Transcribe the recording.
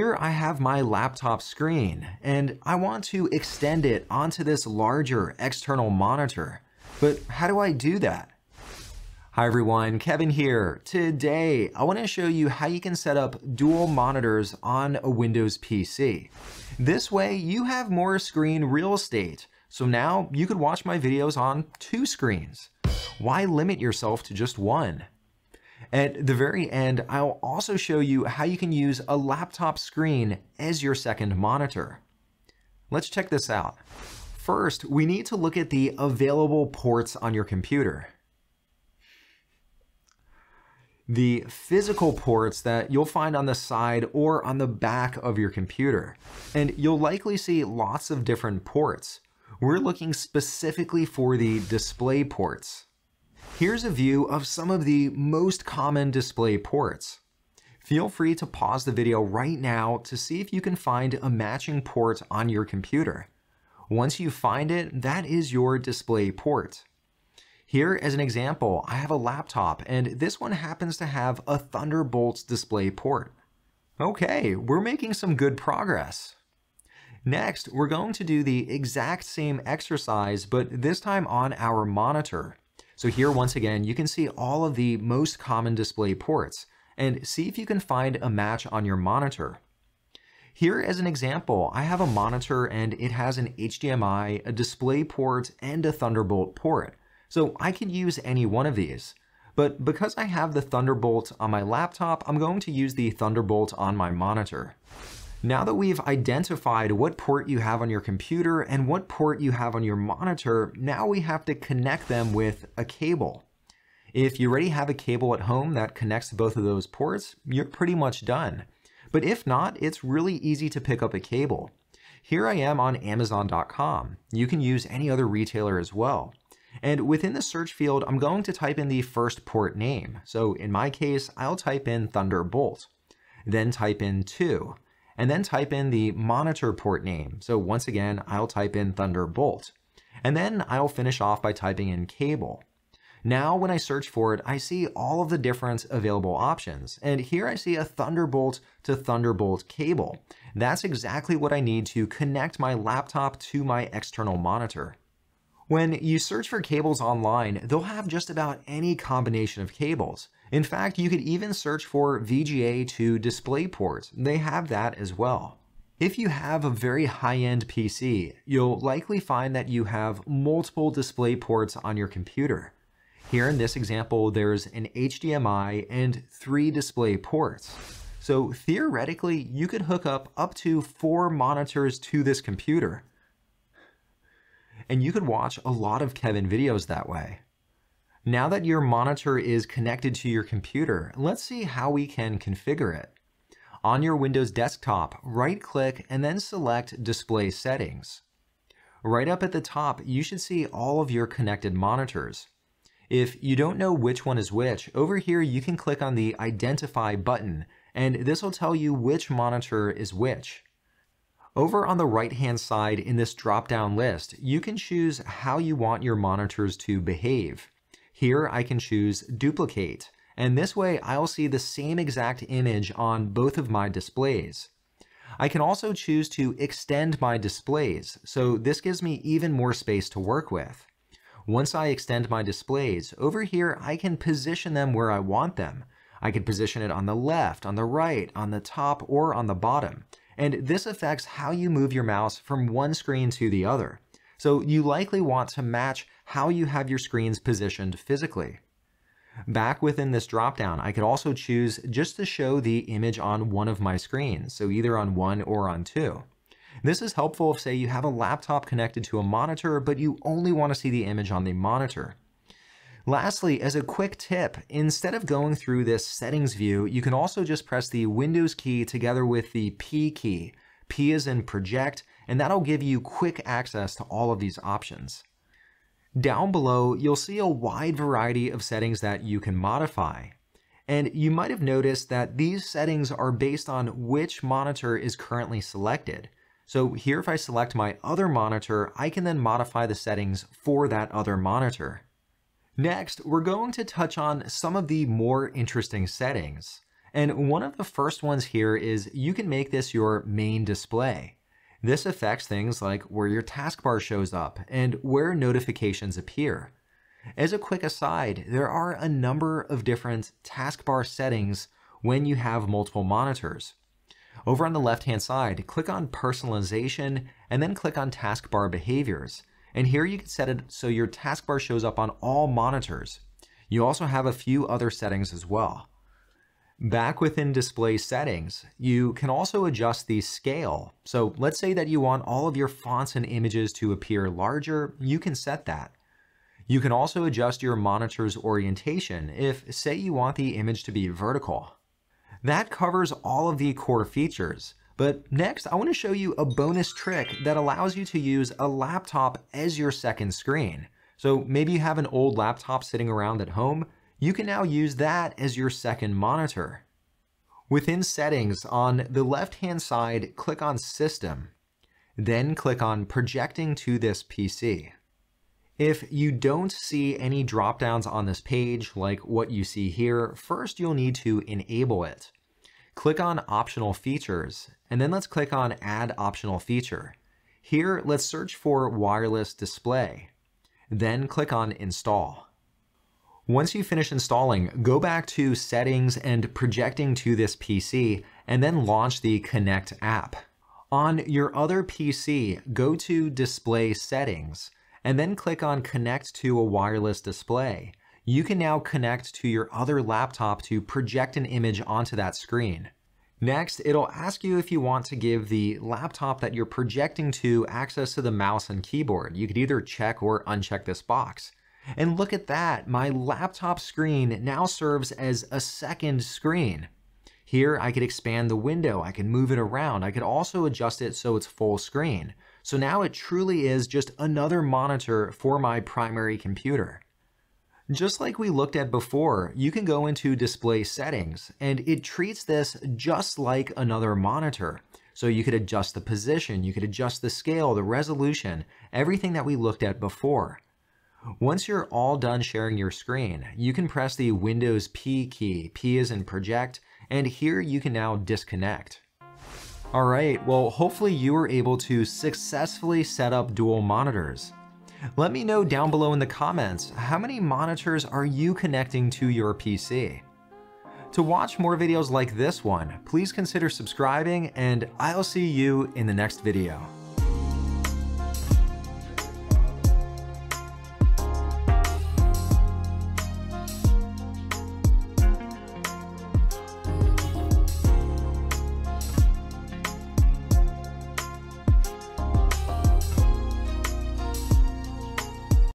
Here I have my laptop screen, and I want to extend it onto this larger external monitor. But how do I do that? Hi everyone, Kevin here. Today, I want to show you how you can set up dual monitors on a Windows PC. This way, you have more screen real estate, so now you could watch my videos on two screens. Why limit yourself to just one? At the very end, I'll also show you how you can use a laptop screen as your second monitor. Let's check this out. First, we need to look at the available ports on your computer. The physical ports that you'll find on the side or on the back of your computer. And you'll likely see lots of different ports. We're looking specifically for the display ports. Here's a view of some of the most common display ports. Feel free to pause the video right now to see if you can find a matching port on your computer. Once you find it, that is your display port. Here, as an example, I have a laptop, and this one happens to have a Thunderbolt display port. Okay, we're making some good progress. Next, we're going to do the exact same exercise, but this time on our monitor. So here, once again, you can see all of the most common display ports and see if you can find a match on your monitor. Here, as an example, I have a monitor and it has an HDMI, a display port, and a Thunderbolt port. So I could use any one of these. But because I have the Thunderbolt on my laptop, I'm going to use the Thunderbolt on my monitor. Now that we've identified what port you have on your computer and what port you have on your monitor, now we have to connect them with a cable. If you already have a cable at home that connects to both of those ports, you're pretty much done. But if not, it's really easy to pick up a cable. Here I am on Amazon.com. You can use any other retailer as well. And within the search field, I'm going to type in the first port name. So in my case, I'll type in Thunderbolt, then type in 2. And then type in the monitor port name. So once again, I'll type in Thunderbolt. And then I'll finish off by typing in cable. Now when I search for it, I see all of the different available options. And here I see a Thunderbolt to Thunderbolt cable. That's exactly what I need to connect my laptop to my external monitor. When you search for cables online, they'll have just about any combination of cables. In fact, you could even search for VGA to DisplayPort. They have that as well. If you have a very high-end PC, you'll likely find that you have multiple display ports on your computer. Here in this example, there's an HDMI and 3 display ports. So theoretically, you could hook up to 4 monitors to this computer. And you could watch a lot of Kevin videos that way. Now that your monitor is connected to your computer, let's see how we can configure it. On your Windows desktop, right-click and then select Display Settings. Right up at the top, you should see all of your connected monitors. If you don't know which one is which, over here you can click on the Identify button, and this will tell you which monitor is which. Over on the right-hand side in this drop-down list, you can choose how you want your monitors to behave. Here I can choose Duplicate, and this way I'll see the same exact image on both of my displays. I can also choose to extend my displays, so this gives me even more space to work with. Once I extend my displays, over here I can position them where I want them. I can position it on the left, on the right, on the top, or on the bottom. And this affects how you move your mouse from one screen to the other. So you likely want to match how you have your screens positioned physically. Back within this dropdown, I could also choose just to show the image on one of my screens, so either on 1 or on 2. This is helpful if, say, you have a laptop connected to a monitor, but you only want to see the image on the monitor. Lastly, as a quick tip, instead of going through this settings view, you can also just press the Windows key together with the P key. P as in project, and that'll give you quick access to all of these options. Down below, you'll see a wide variety of settings that you can modify. And you might have noticed that these settings are based on which monitor is currently selected. So here if I select my other monitor, I can then modify the settings for that other monitor. Next, we're going to touch on some of the more interesting settings. And one of the first ones here is you can make this your main display. This affects things like where your taskbar shows up and where notifications appear. As a quick aside, there are a number of different taskbar settings when you have multiple monitors. Over on the left-hand side, click on Personalization and then click on Taskbar Behaviors. And here you can set it so your taskbar shows up on all monitors. You also have a few other settings as well. Back within display settings, you can also adjust the scale. So let's say that you want all of your fonts and images to appear larger, you can set that. You can also adjust your monitor's orientation if, say, you want the image to be vertical. That covers all of the core features, but next I want to show you a bonus trick that allows you to use a laptop as your second screen. So maybe you have an old laptop sitting around at home, you can now use that as your second monitor. Within settings, on the left-hand side, click on System, then click on Projecting to this PC. If you don't see any drop-downs on this page, like what you see here, first you'll need to enable it. Click on Optional Features, and then let's click on Add Optional Feature. Here, let's search for Wireless Display, then click on Install. Once you finish installing, go back to Settings and Projecting to this PC, and then launch the Kinect app. On your other PC, go to Display Settings, and then click on Connect to a Wireless Display. You can now connect to your other laptop to project an image onto that screen. Next, it'll ask you if you want to give the laptop that you're projecting to access to the mouse and keyboard. You could either check or uncheck this box. And look at that, my laptop screen now serves as a second screen. Here I could expand the window, I can move it around, I could also adjust it so it's full screen. So now it truly is just another monitor for my primary computer. Just like we looked at before, you can go into display settings and it treats this just like another monitor. So you could adjust the position, you could adjust the scale, the resolution, everything that we looked at before. Once you're all done sharing your screen, you can press the Windows P key, P as in project, and here you can now disconnect. All right, well, hopefully you were able to successfully set up dual monitors. Let me know down below in the comments, how many monitors are you connecting to your PC? To watch more videos like this one, please consider subscribing, and I'll see you in the next video.